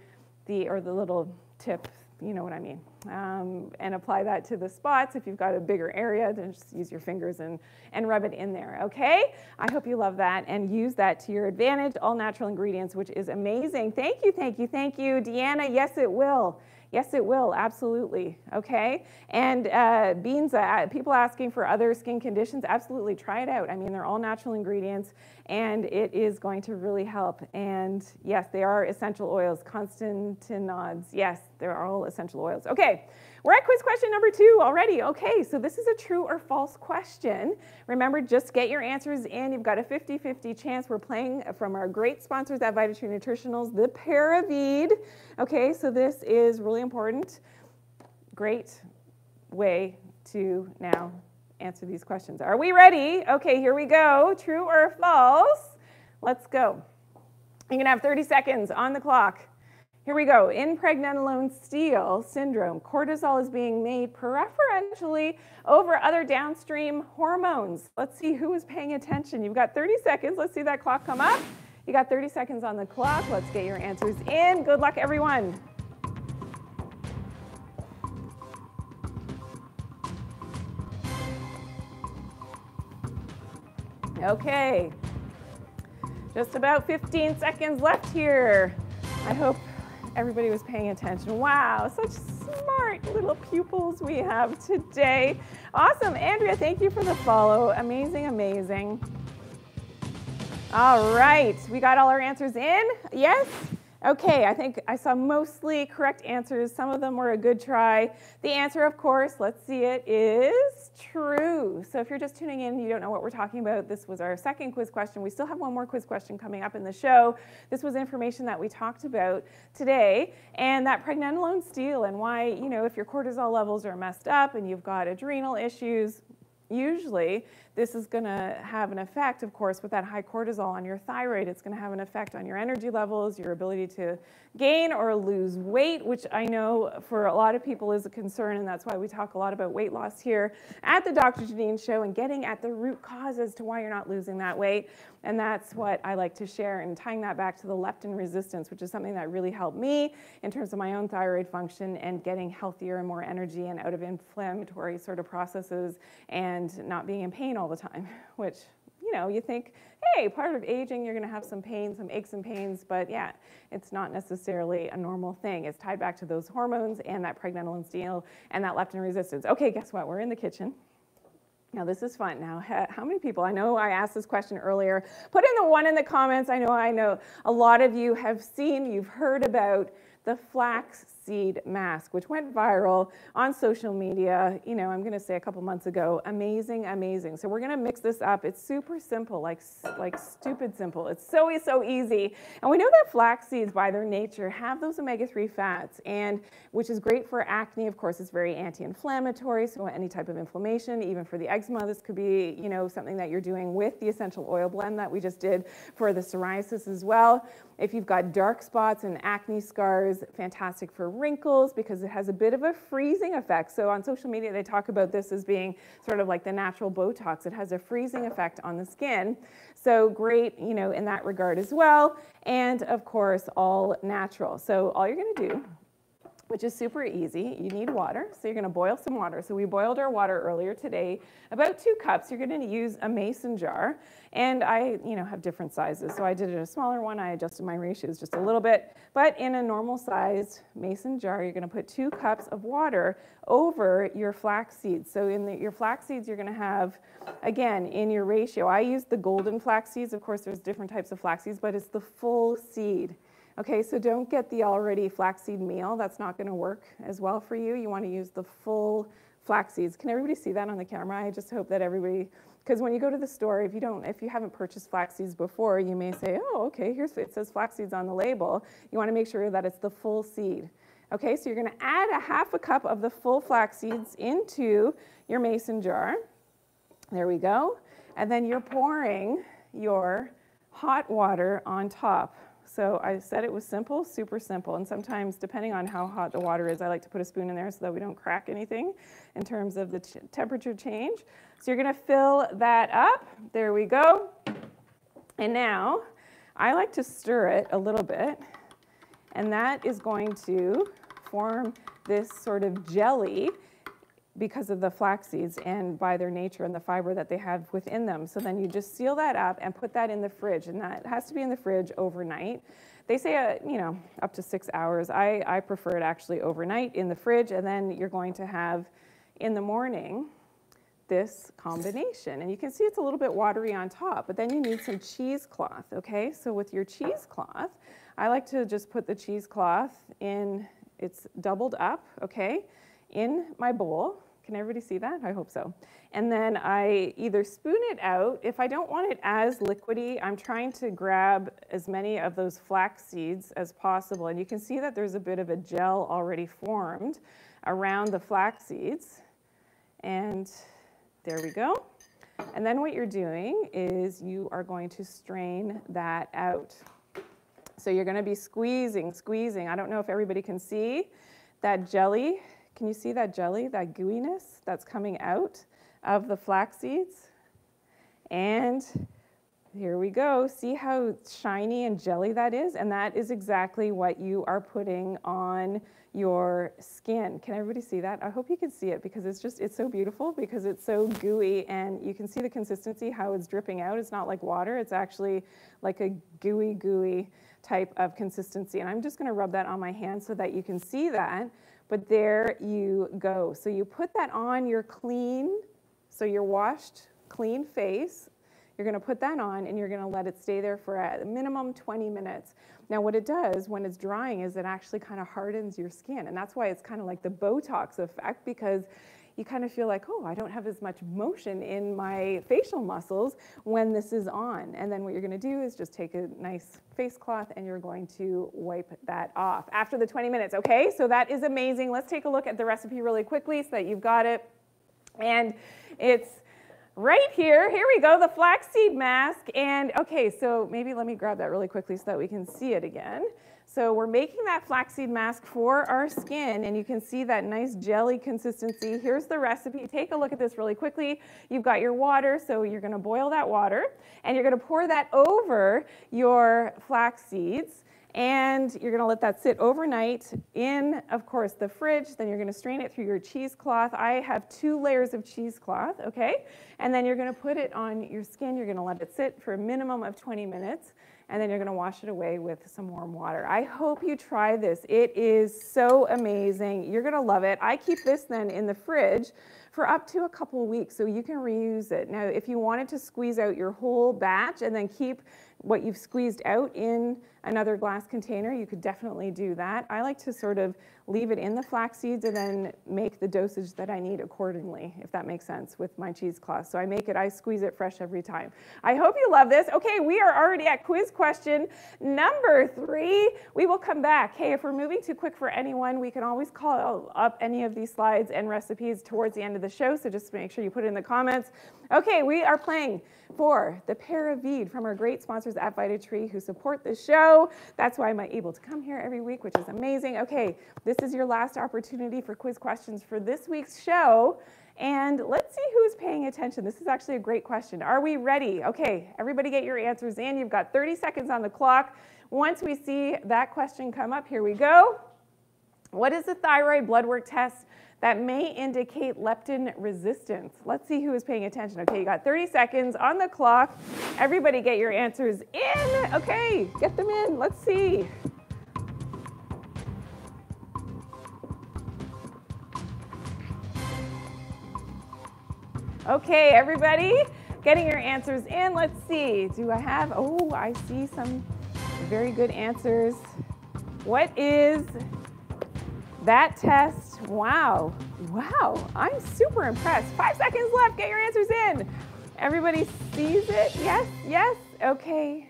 the, or the little tip, you know what I mean, um, and apply that to the spots. If you've got a bigger area, then just use your fingers and, and rub it in there, okay? I hope you love that, and use that to your advantage, all natural ingredients, which is amazing. Thank you, thank you, thank you. Deanna, yes, it will. Yes, it will, absolutely, okay? And uh, beans, uh, people asking for other skin conditions, absolutely, try it out. I mean, they're all natural ingredients, and it is going to really help. And yes, they are essential oils, constantinoids, yes, they're all essential oils. Okay, we're at quiz question number two already. Okay, so this is a true or false question. Remember, just get your answers in. You've got a fifty fifty chance. We're playing from our great sponsors at VitaTree Nutritionals, the Para-Vide. Okay, so this is really important. Great way to now answer these questions. Are we ready? Okay, here we go. True or false? Let's go. You're gonna have thirty seconds on the clock. Here we go. In pregnenolone steal syndrome, cortisol is being made preferentially over other downstream hormones. Let's see who is paying attention. You've got thirty seconds. Let's see that clock come up. You got thirty seconds on the clock. Let's get your answers in. Good luck, everyone. Okay. Just about fifteen seconds left here. I hope everybody was paying attention. Wow, such smart little pupils we have today. Awesome, Andrea, thank you for the follow. Amazing, amazing. All right, we got all our answers in, yes? Okay, I think I saw mostly correct answers. Some of them were a good try. The answer, of course, let's see it, is true. So if you're just tuning in and you don't know what we're talking about, this was our second quiz question. We still have one more quiz question coming up in the show. This was information that we talked about today, and that pregnenolone steal, and why, you know, if your cortisol levels are messed up and you've got adrenal issues, usually this is going to have an effect, of course, with that high cortisol on your thyroid. It's going to have an effect on your energy levels, your ability to gain or lose weight, which I know for a lot of people is a concern, and that's why we talk a lot about weight loss here at the Doctor Janine Show and getting at the root cause as to why you're not losing that weight. And that's what I like to share, and tying that back to the leptin resistance, which is something that really helped me in terms of my own thyroid function and getting healthier and more energy and out of inflammatory sort of processes and not being in pain all all the time, which, you know, you think, hey, part of aging, you're going to have some pain, some aches and pains, but yeah, it's not necessarily a normal thing. It's tied back to those hormones and that pregnenolone and that leptin resistance. Okay, guess what? We're in the kitchen. Now, this is fun. Now, how many people, I know I asked this question earlier, put in the one in the comments. I know, I know a lot of you have seen, you've heard about the flax seed mask, which went viral on social media, you know, I'm gonna say a couple months ago. Amazing, amazing. So we're gonna mix this up. It's super simple, like, like stupid simple. It's so, so easy. And we know that flax seeds by their nature have those omega three fats, and which is great for acne. Of course, it's very anti-inflammatory, so any type of inflammation, even for the eczema, this could be, you know, something that you're doing with the essential oil blend that we just did for the psoriasis as well. If you've got dark spots and acne scars, fantastic for wrinkles because it has a bit of a freezing effect. So on social media, they talk about this as being sort of like the natural Botox. It has a freezing effect on the skin. So great, you know, in that regard as well. And of course, all natural. So all you're going to do, which is super easy, you need water. So you're going to boil some water. So we boiled our water earlier today, about two cups. You're going to use a mason jar. And I, you know, have different sizes. So I did it in a smaller one. I adjusted my ratios just a little bit. But in a normal sized mason jar, you're going to put two cups of water over your flax seeds. So in the, your flax seeds, you're going to have, again, in your ratio, I used the golden flax seeds. Of course, there's different types of flax seeds, but it's the full seed. Okay, so don't get the already flaxseed meal. That's not going to work as well for you. You want to use the full flax seeds. Can everybody see that on the camera? I just hope that everybody, because when you go to the store, if you don't, if you haven't purchased flax seeds before, you may say, oh, okay, here's, it says flax seeds on the label. You want to make sure that it's the full seed. Okay, so you're going to add a half a cup of the full flax seeds into your mason jar. There we go. And then you're pouring your hot water on top. So I said it was simple, super simple. And sometimes, depending on how hot the water is, I like to put a spoon in there so that we don't crack anything in terms of the ch- temperature change. So you're going to fill that up. There we go. And now I like to stir it a little bit. And that is going to form this sort of jelly because of the flax seeds and by their nature and the fiber that they have within them. So then you just seal that up and put that in the fridge, and that has to be in the fridge overnight. They say, uh, you know, up to six hours. I, I prefer it actually overnight in the fridge, and then you're going to have in the morning this combination. And you can see it's a little bit watery on top, but then you need some cheesecloth, okay? So with your cheesecloth, I like to just put the cheesecloth in, it's doubled up, okay, in my bowl. Can everybody see that? I hope so. And then I either spoon it out. If I don't want it as liquidy, I'm trying to grab as many of those flax seeds as possible. And you can see that there's a bit of a gel already formed around the flax seeds. And there we go. And then what you're doing is you are going to strain that out. So you're going to be squeezing, squeezing. I don't know if everybody can see that jelly. Can you see that jelly, that gooiness that's coming out of the flax seeds? And here we go. See how shiny and jelly that is? And that is exactly what you are putting on your skin. Can everybody see that? I hope you can see it because it's just, it's so beautiful because it's so gooey, and you can see the consistency, how it's dripping out. It's not like water. It's actually like a gooey, gooey type of consistency. And I'm just going to rub that on my hand so that you can see that. But there you go. So you put that on your clean, so your washed, clean face. You're going to put that on, and you're going to let it stay there for a minimum twenty minutes. Now, what it does when it's drying is it actually kind of hardens your skin. And that's why it's kind of like the Botox effect, because you kind of feel like, oh, I don't have as much motion in my facial muscles when this is on. And then what you're going to do is just take a nice face cloth and you're going to wipe that off after the twenty minutes, okay? So that is amazing. Let's take a look at the recipe really quickly so that you've got it. And it's right here. Here we go, the flaxseed mask. And okay, so maybe let me grab that really quickly so that we can see it again. So we're making that flaxseed mask for our skin, and you can see that nice jelly consistency. Here's the recipe. Take a look at this really quickly. You've got your water, so you're gonna boil that water, and you're gonna pour that over your flax seeds, and you're gonna let that sit overnight in, of course, the fridge. Then you're gonna strain it through your cheesecloth. I have two layers of cheesecloth, okay? And then you're gonna put it on your skin. You're gonna let it sit for a minimum of twenty minutes. And then you're gonna wash it away with some warm water. I hope you try this. It is so amazing. You're gonna love it. I keep this then in the fridge for up to a couple of weeks so you can reuse it. Now, if you wanted to squeeze out your whole batch and then keep what you've squeezed out in another glass container, you could definitely do that. I like to sort of leave it in the flax seeds and then make the dosage that I need accordingly, if that makes sense, with my cheesecloth. So I make it, I squeeze it fresh every time. I hope you love this. Okay, we are already at quiz question number three. We will come back. Hey, if we're moving too quick for anyone, we can always call up any of these slides and recipes towards the end of the show, so just make sure you put it in the comments. Okay, we are playing for the Para-Vide from our great sponsors at VitaTree who support the show. That's why I'm able to come here every week, which is amazing. Okay, this is your last opportunity for quiz questions for this week's show. And let's see who's paying attention. This is actually a great question. Are we ready? Okay, everybody get your answers in. You've got thirty seconds on the clock. Once we see that question come up, here we go. What is the thyroid blood work test that may indicate leptin resistance? Let's see who is paying attention. Okay, you got thirty seconds on the clock. Everybody get your answers in. Okay, get them in. Let's see. Okay, everybody getting your answers in. Let's see. Do I have, oh, I see some very good answers. What is that test? Wow, wow, I'm super impressed. Five seconds left, get your answers in. Everybody sees it, yes, yes, okay.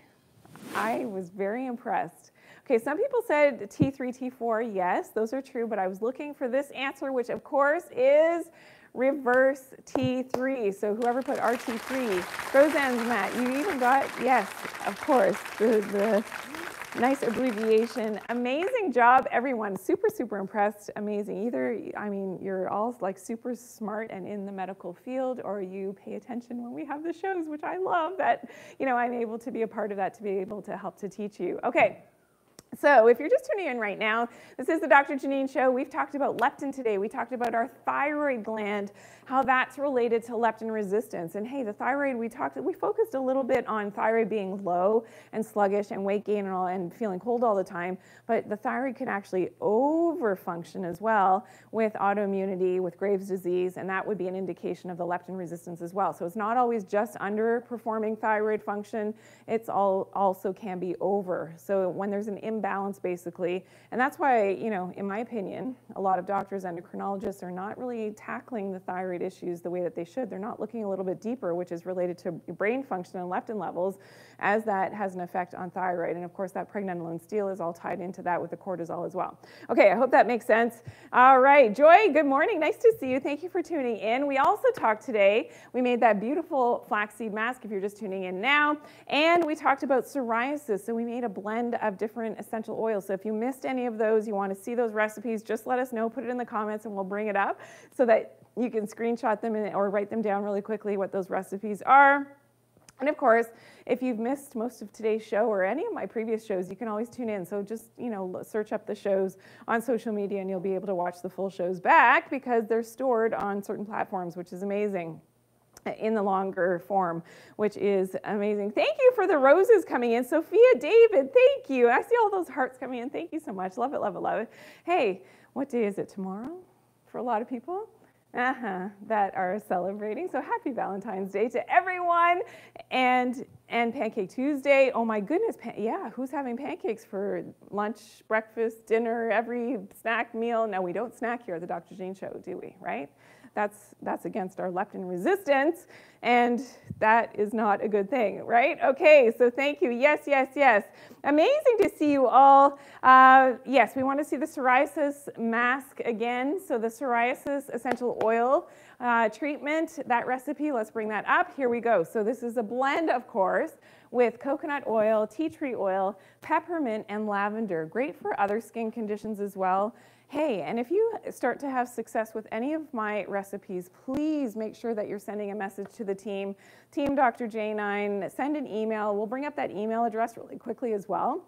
I was very impressed. Okay, some people said T three, T four, yes, those are true, but I was looking for this answer, which of course is reverse T three. So whoever put R T three, Roseanne's Matt, you even got, yes, of course, the, the nice abbreviation. Amazing job, everyone. Super, super impressed. Amazing. Either, I mean, you're all like super smart and in the medical field, or you pay attention when we have the shows, which I love that, you know, I'm able to be a part of that, to be able to help to teach you. Okay. So if you're just tuning in right now, this is the Doctor Janine Show. We've talked about leptin today. We talked about our thyroid gland, how that's related to leptin resistance. And hey, the thyroid, we talked, we focused a little bit on thyroid being low and sluggish and weight gain and all and feeling cold all the time. But the thyroid can actually overfunction as well with autoimmunity, with Graves' disease, and that would be an indication of the leptin resistance as well. So it's not always just underperforming thyroid function. It's all also can be over. So when there's an imbalance, balance basically. And that's why, you know, in my opinion, a lot of doctors, endocrinologists are not really tackling the thyroid issues the way that they should. They're not looking a little bit deeper, which is related to brain function and leptin levels, as that has an effect on thyroid. And of course, that pregnenolone steal is all tied into that with the cortisol as well. Okay, I hope that makes sense. All right, Joy, good morning. Nice to see you. Thank you for tuning in. We also talked today, we made that beautiful flaxseed mask if you're just tuning in now, and we talked about psoriasis. So we made a blend of different essential oils. So if you missed any of those, you want to see those recipes, just let us know, put it in the comments and we'll bring it up so that you can screenshot them in, or write them down really quickly what those recipes are. And of course, if you've missed most of today's show or any of my previous shows, you can always tune in. So just, you know, search up the shows on social media and you'll be able to watch the full shows back because they're stored on certain platforms, which is amazing, in the longer form, which is amazing. Thank you for the roses coming in. Sophia, David, thank you. I see all those hearts coming in. Thank you so much. Love it, love it, love it. Hey, what day is it tomorrow for a lot of people? Uh-huh, that are celebrating. So happy Valentine's Day to everyone. And and Pancake Tuesday. Oh my goodness, pan yeah, who's having pancakes for lunch, breakfast, dinner, every snack meal? No, we don't snack here at the Doctor Janine Show, do we, right? That's, that's against our leptin resistance, and that is not a good thing, right? Okay, so thank you. Yes, yes, yes. Amazing to see you all. Uh, yes, we want to see the psoriasis mask again. So the psoriasis essential oil uh, treatment, that recipe, let's bring that up. Here we go. So this is a blend, of course, with coconut oil, tea tree oil, peppermint, and lavender. Great for other skin conditions as well. Hey, and if you start to have success with any of my recipes, please make sure that you're sending a message to the team. Team Doctor J nine, send an email. We'll bring up that email address really quickly as well.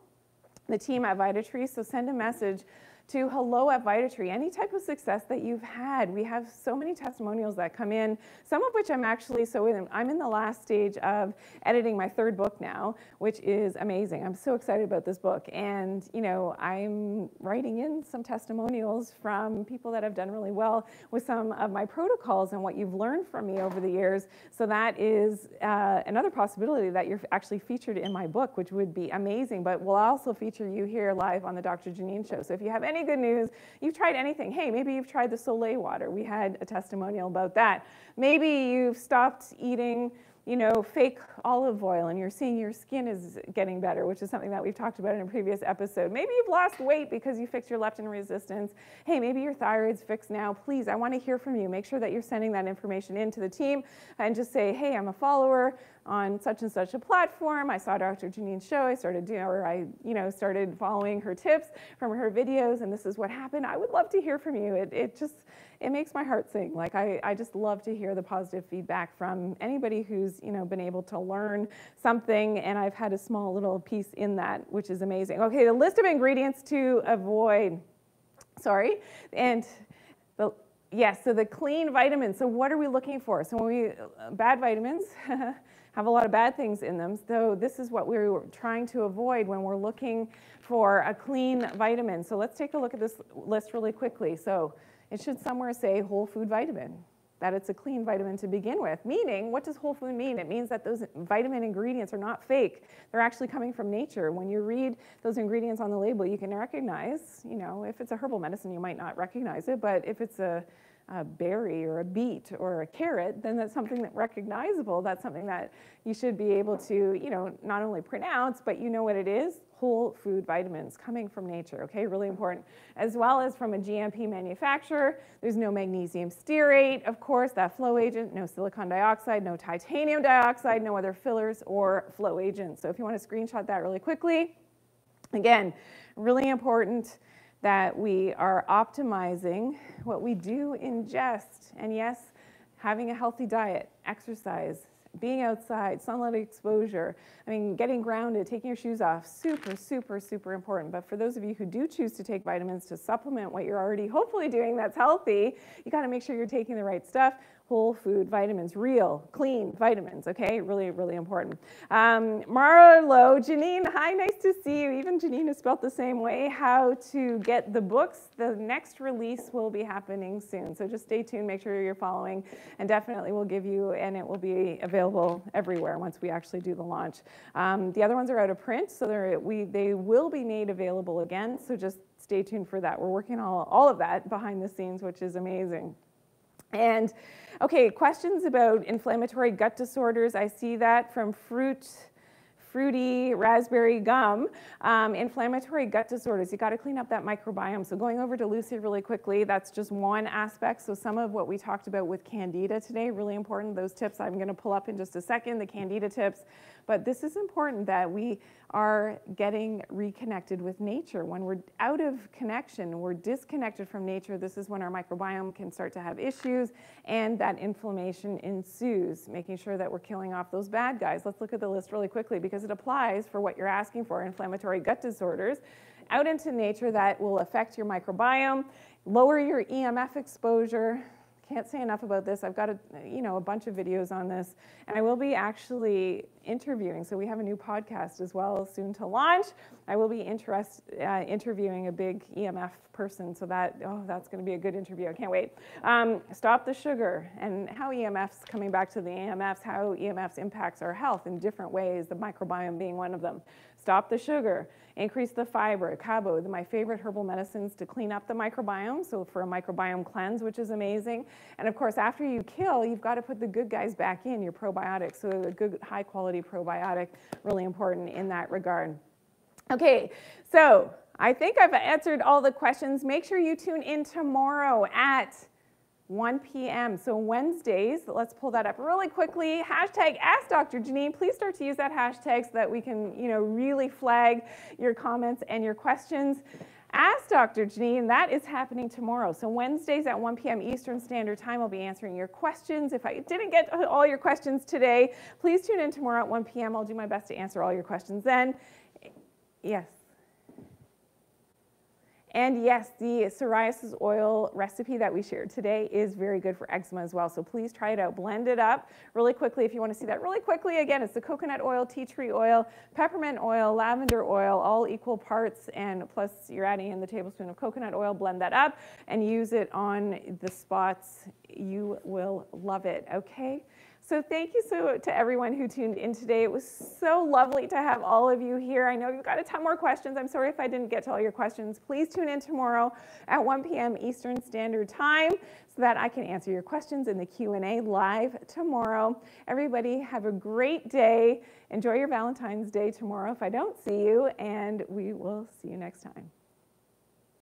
The team at VitaTree, so send a message to hello at VitaTree. Any type of success that you've had. We have so many testimonials that come in, some of which I'm actually, so I'm in the last stage of editing my third book now, which is amazing. I'm so excited about this book. And, you know, I'm writing in some testimonials from people that have done really well with some of my protocols and what you've learned from me over the years. So that is uh, another possibility that you're actually featured in my book, which would be amazing. But we'll also feature you here live on the Doctor Janine Show. So if you have any good news, you've tried anything. Hey, maybe you've tried the Soleil water. We had a testimonial about that. Maybe you've stopped eating, you know, fake olive oil and you're seeing your skin is getting better, which is something that we've talked about in a previous episode. Maybe you've lost weight because you fixed your leptin resistance. Hey, maybe your thyroid's fixed now. Please, I want to hear from you. Make sure that you're sending that information into the team and just say, hey, I'm a follower on such and such a platform. I saw Doctor Janine's show. I started doing, or I, you know, started following her tips from her videos, and this is what happened. I would love to hear from you. It, it just, it makes my heart sing. Like I, I just love to hear the positive feedback from anybody who's, you know, been able to learn something, and I've had a small little piece in that, which is amazing. Okay, the list of ingredients to avoid. Sorry, and. Yes, so the clean vitamins. So what are we looking for? So when we, uh, bad vitamins have a lot of bad things in them. So this is what we're trying to avoid when we're looking for a clean vitamin. So let's take a look at this list really quickly. So it should somewhere say whole food vitamin, that it's a clean vitamin to begin with. Meaning, what does whole food mean? It means that those vitamin ingredients are not fake. They're actually coming from nature. When you read those ingredients on the label, you can recognize, you know, if it's a herbal medicine, you might not recognize it, but if it's a, a berry or a beet or a carrot, then that's something that's recognizable. That's something that you should be able to, you know, not only pronounce, but you know what it is. Whole food vitamins coming from nature, okay, really important. As well as from a G M P manufacturer, there's no magnesium stearate, of course, that flow agent, no silicon dioxide, no titanium dioxide, no other fillers or flow agents. So if you want to screenshot that really quickly, again, really important that we are optimizing what we do ingest. And yes, having a healthy diet, exercise, being outside, sunlight exposure, I mean, getting grounded, taking your shoes off, super, super, super important. But for those of you who do choose to take vitamins to supplement what you're already hopefully doing that's healthy, you got to make sure you're taking the right stuff. Whole food vitamins, real, clean vitamins, okay? Really, really important. Um, Marlo, Janine, hi, nice to see you. Even Janine is spelled the same way. How to get the books. The next release will be happening soon. So just stay tuned, make sure you're following, and definitely we'll give you, and it will be available everywhere once we actually do the launch. Um, the other ones are out of print, so they're, we, they will be made available again, so just stay tuned for that. We're working on all, all of that behind the scenes, which is amazing. And, okay, questions about inflammatory gut disorders. I see that from fruit, fruity raspberry gum. Um, inflammatory gut disorders, you got to clean up that microbiome. So going over to Lucy really quickly, that's just one aspect. So some of what we talked about with Candida today, really important. Those tips I'm going to pull up in just a second, the Candida tips. But this is important that we are getting reconnected with nature. When we're out of connection, we're disconnected from nature, this is when our microbiome can start to have issues and that inflammation ensues, making sure that we're killing off those bad guys. Let's look at the list really quickly because it applies for what you're asking for, inflammatory gut disorders. Out into nature, that will affect your microbiome, lower your E M F exposure. Can't say enough about this. I've got a, you know, a bunch of videos on this, and I will be actually interviewing. So we have a new podcast as well soon to launch. I will be interest, uh, interviewing a big E M F person. So that, oh, that's going to be a good interview. I can't wait. Um, stop the sugar and how E M Fs, coming back to the E M Fs, how E M Fs impacts our health in different ways, the microbiome being one of them. Stop the sugar. Increase the fiber. CABO, my favorite herbal medicines to clean up the microbiome, so for a microbiome cleanse, which is amazing. And of course, after you kill, you've got to put the good guys back in, your probiotics. So a good, high-quality probiotic, really important in that regard. Okay, so I think I've answered all the questions. Make sure you tune in tomorrow at one p m So Wednesdays, let's pull that up really quickly. Hashtag Ask Doctor Janine. Please start to use that hashtag so that we can, you know, really flag your comments and your questions. Ask Doctor Janine, that is happening tomorrow. So Wednesdays at one p m Eastern Standard Time, I'll be answering your questions. If I didn't get all your questions today, please tune in tomorrow at one p m I'll do my best to answer all your questions then. Yes. And yes, the psoriasis oil recipe that we shared today is very good for eczema as well. So please try it out. Blend it up really quickly if you want to see that really quickly. Again, it's the coconut oil, tea tree oil, peppermint oil, lavender oil, all equal parts. And plus you're adding in the tablespoon of coconut oil. Blend that up and use it on the spots. You will love it. Okay. So thank you so to everyone who tuned in today. It was so lovely to have all of you here. I know you've got a ton more questions. I'm sorry if I didn't get to all your questions. Please tune in tomorrow at one p m Eastern Standard Time so that I can answer your questions in the Q and A live tomorrow. Everybody have a great day. Enjoy your Valentine's Day tomorrow if I don't see you, and we will see you next time.